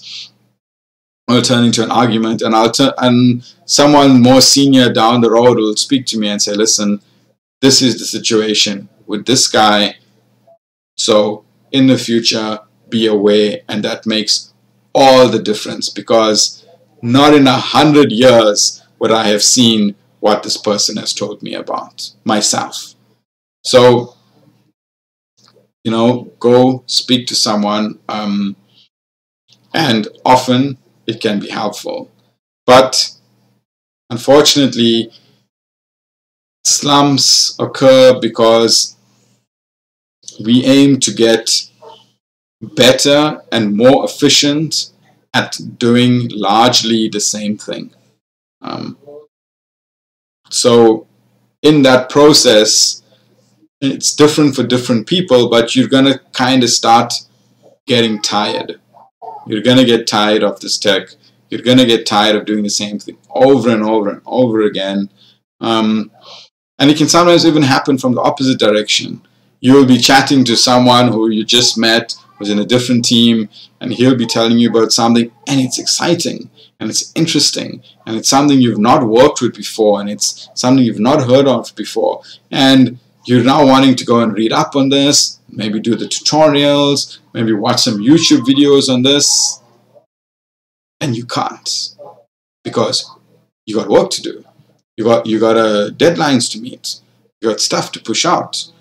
It'll turn into an argument, and I'll turn, and someone more senior down the road will speak to me and say, listen, this is the situation with this guy, so in the future be aware. And that makes all the difference, because not in a hundred years would I have seen what this person has told me about myself. So, you know, go speak to someone, um, and often it can be helpful. But unfortunately, slumps occur because we aim to get better and more efficient at doing largely the same thing. Um, so in that process, it's different for different people, but you're going to kind of start getting tired. You're going to get tired of this tech. You're going to get tired of doing the same thing over and over and over again. Um, and it can sometimes even happen from the opposite direction. You will be chatting to someone who you just met, who's in a different team, and he'll be telling you about something, and it's exciting, and it's interesting, and it's something you've not worked with before, and it's something you've not heard of before. And you're now wanting to go and read up on this, maybe do the tutorials, maybe watch some YouTube videos on this, and you can't, because you got work to do, you got you got uh, deadlines to meet, you got stuff to push out,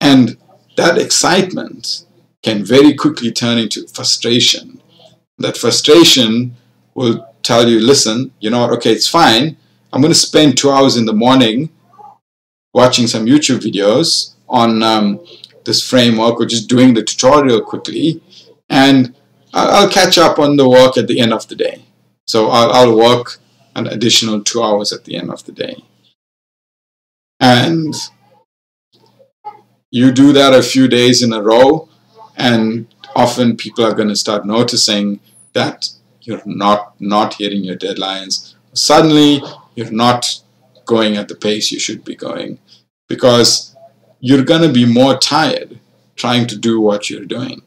and that excitement can very quickly turn into frustration. That frustration will tell you, listen, you know what? Okay, it's fine. I'm going to spend two hours in the morning watching some YouTube videos on um, this framework, or just doing the tutorial quickly, and I'll catch up on the work at the end of the day. So I'll, I'll work an additional two hours at the end of the day. And you do that a few days in a row, and often people are going to start noticing that you're not, not hitting your deadlines. Suddenly, you're not going at the pace you should be going, because you're going to be more tired trying to do what you're doing,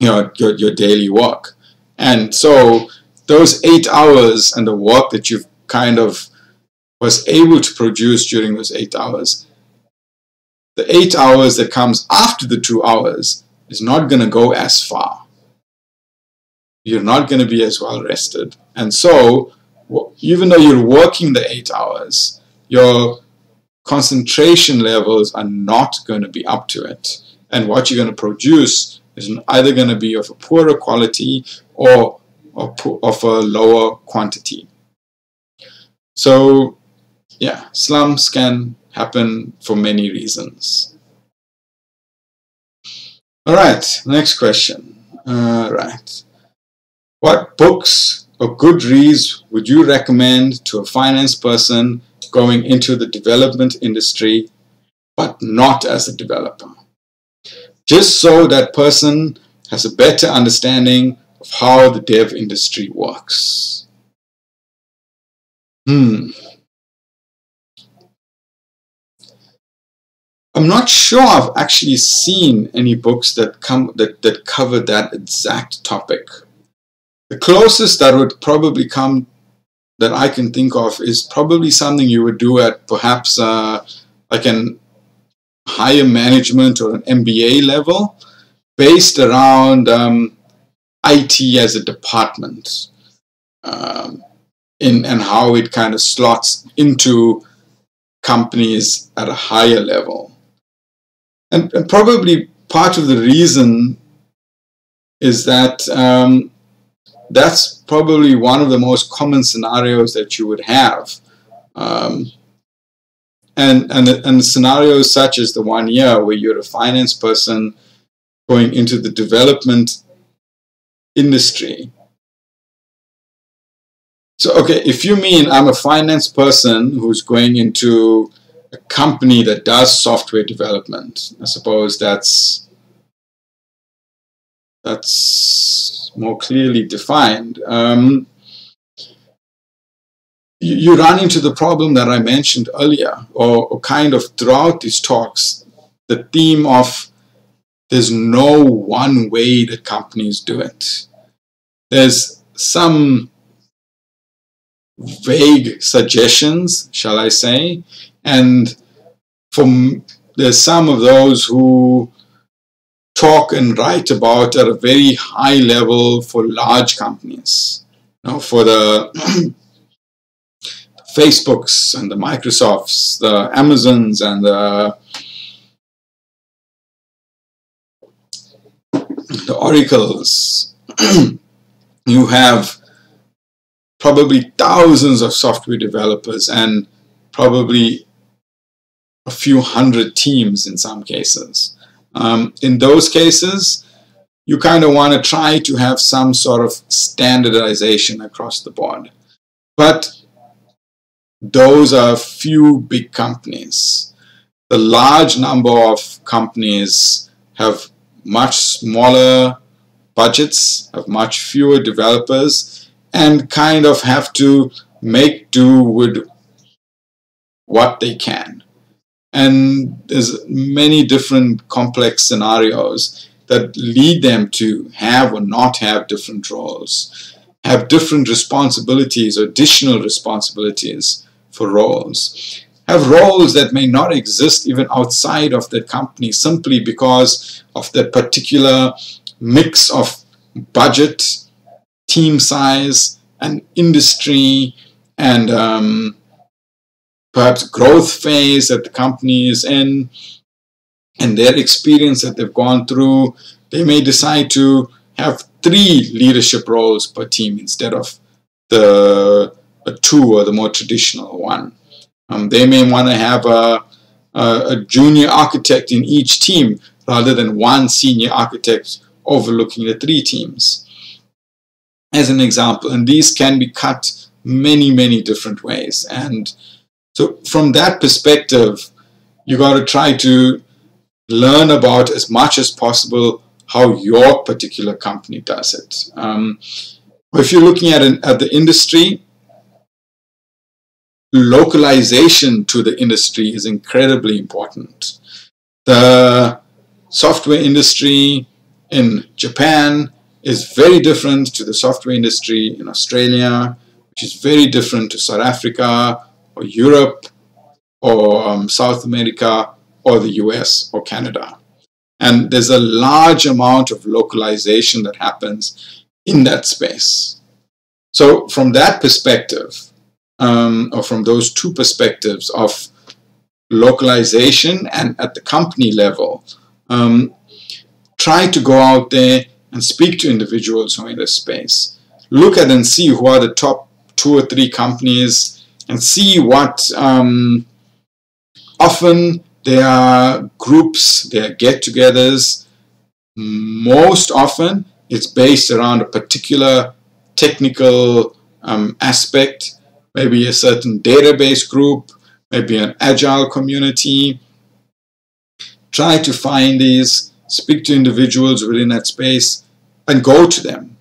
you know, your, your daily work. And so those eight hours and the work that you've kind of was able to produce during those eight hours, the eight hours that comes after the two hours is not going to go as far. You're not going to be as well rested. And so even though you're working the eight hours, your concentration levels are not going to be up to it. And what you're going to produce is either going to be of a poorer quality or of a lower quantity. So, yeah, slums can happen for many reasons. All right, next question. All right. What books or good reads would you recommend to a finance person going into the development industry, but not as a developer? Just so that person has a better understanding of how the dev industry works. Hmm. I'm not sure I've actually seen any books that come that, that cover that exact topic. The closest that would probably come that I can think of is probably something you would do at perhaps uh, like an higher management or an M B A level, based around um, I T as a department, um, in and how it kind of slots into companies at a higher level. And, and probably part of the reason is that um, that's probably one of the most common scenarios that you would have. Um, And, and, and scenarios such as the one here where you're a finance person going into the development industry. So, okay, if you mean I'm a finance person who's going into a company that does software development, I suppose that's, that's more clearly defined. Um, You run into the problem that I mentioned earlier, or, or kind of throughout these talks, the theme of there's no one way that companies do it. There's some vague suggestions, shall I say, and from, there's some of those who talk and write about at a very high level for large companies, you know, for the Facebooks and the Microsofts, the Amazons and the, the Oracles. You have probably thousands of software developers and probably a few hundred teams in some cases. Um, in those cases, you kind of want to try to have some sort of standardization across the board. But those are few big companies. The large number of companies have much smaller budgets, have much fewer developers, and kind of have to make do with what they can. And there's many different complex scenarios that lead them to have or not have different roles, have different responsibilities or additional responsibilities for roles, have roles that may not exist even outside of that company simply because of that particular mix of budget, team size, and industry, and um, perhaps growth phase that the company is in, and their experience that they've gone through. They may decide to have three leadership roles per team instead of the uh, two or the more traditional one. Um, they may want to have a, a, a junior architect in each team rather than one senior architect overlooking the three teams, as an example. And these can be cut many, many different ways. And so from that perspective, you got to try to learn about as much as possible how your particular company does it. Um, if you're looking at, an, at the industry, localization to the industry is incredibly important. The software industry in Japan is very different to the software industry in Australia, which is very different to South Africa or Europe or um, South America or the U S or Canada. And there's a large amount of localization that happens in that space. So from that perspective, um, or from those two perspectives of localization and at the company level. Um, try to go out there and speak to individuals who are in this space. Look at and see who are the top two or three companies and see what um, often there are groups, there are get-togethers. Most often it's based around a particular technical um, aspect, maybe a certain database group, maybe an agile community. Try to find these, speak to individuals within that space and go to them.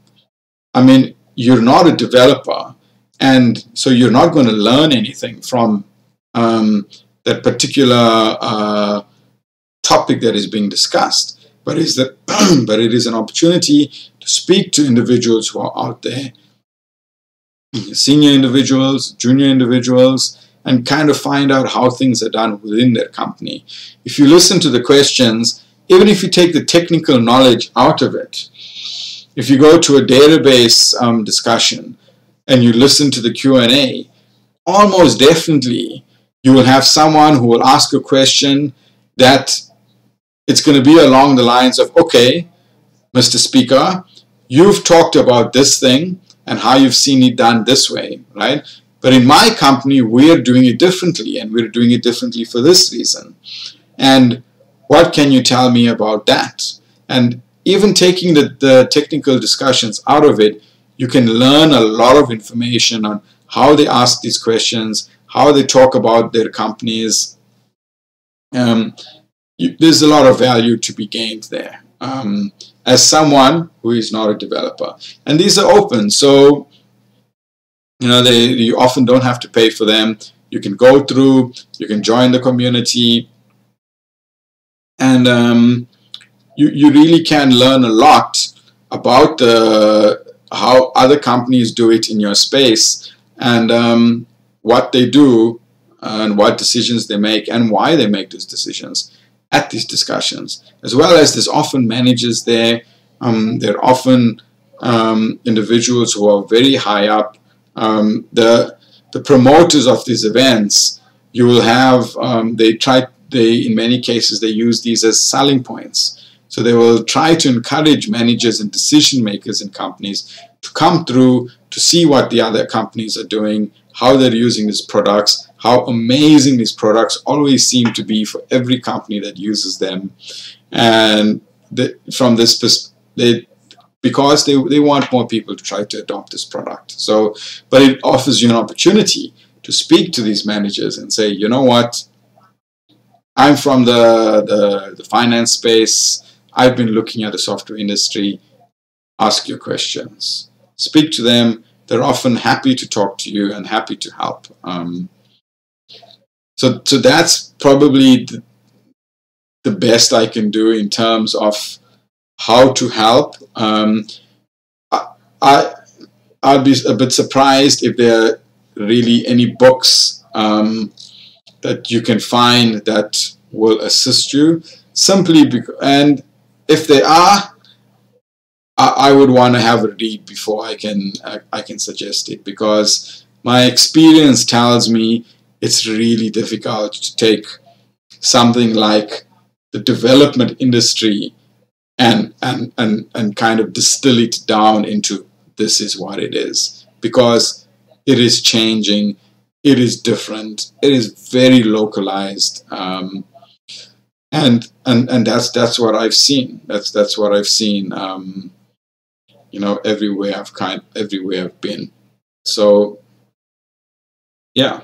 I mean, you're not a developer, and so you're not going to learn anything from um, that particular uh, topic that is being discussed. But, is that but it is an opportunity to speak to individuals who are out there, senior individuals, junior individuals, and kind of find out how things are done within their company. If you listen to the questions, even if you take the technical knowledge out of it, if you go to a database um, discussion and you listen to the Q and A, almost definitely you will have someone who will ask a question that it's going to be along the lines of, okay, Mister Speaker, you've talked about this thing and how you've seen it done this way, right? But in my company, we're doing it differently, and we're doing it differently for this reason. And what can you tell me about that? And even taking the, the technical discussions out of it, you can learn a lot of information on how they ask these questions, how they talk about their companies. Um, you, there's a lot of value to be gained there um, as someone who is not a developer. And these are open, so you know, they, you often don't have to pay for them. You can go through, you can join the community, and um, you, you really can learn a lot about the, how other companies do it in your space, and um, what they do and what decisions they make and why they make those decisions at these discussions. As well as there's often managers there, um, there are often um, individuals who are very high up. Um, the, the promoters of these events, you will have, um, they try, they, in many cases, they use these as selling points. So they will try to encourage managers and decision makers in companies to come through to see what the other companies are doing, how they're using these products, how amazing these products always seem to be for every company that uses them. And the, from this perspective, they because they, they want more people to try to adopt this product. So, but it offers you an opportunity to speak to these managers and say, you know what, I'm from the, the, the finance space, I've been looking at the software industry, ask your questions. Speak to them, they're often happy to talk to you and happy to help. Um, so, so that's probably the, the best I can do in terms of how to help. Um, I, I, I'd be a bit surprised if there are really any books um, that you can find that will assist you. Simply because, and if they are, I, I would want to have a read before I can I, I can suggest it, because my experience tells me it's really difficult to take something like the development industry And, and, and, and kind of distill it down into this is what it is, because it is changing, it is different, it is very localized, um, and and and that's that's what I've seen. That's that's what I've seen. Um, you know, everywhere I've kind, everywhere I've been. So yeah.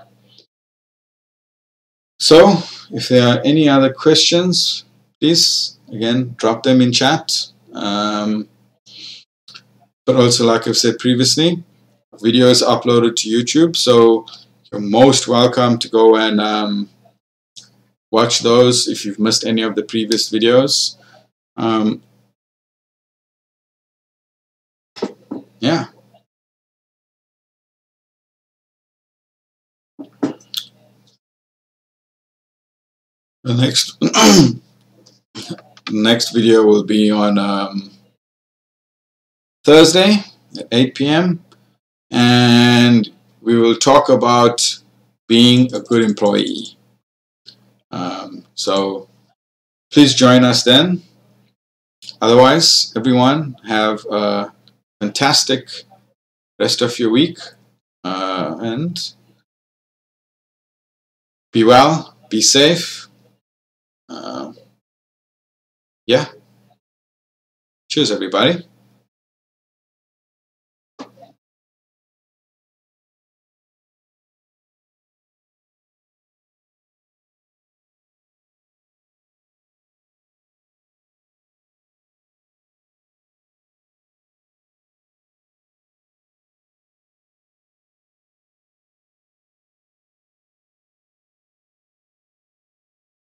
So if there are any other questions, please. Again, drop them in chat. Um, but also, like I've said previously, video is uploaded to YouTube, so you're most welcome to go and um, watch those if you've missed any of the previous videos. Um, yeah. The next... Next video will be on um, Thursday at eight P M and we will talk about being a good employee. Um, so please join us then. Otherwise, everyone, have a fantastic rest of your week, uh, and be well, be safe. Uh, yeah. Cheers, everybody.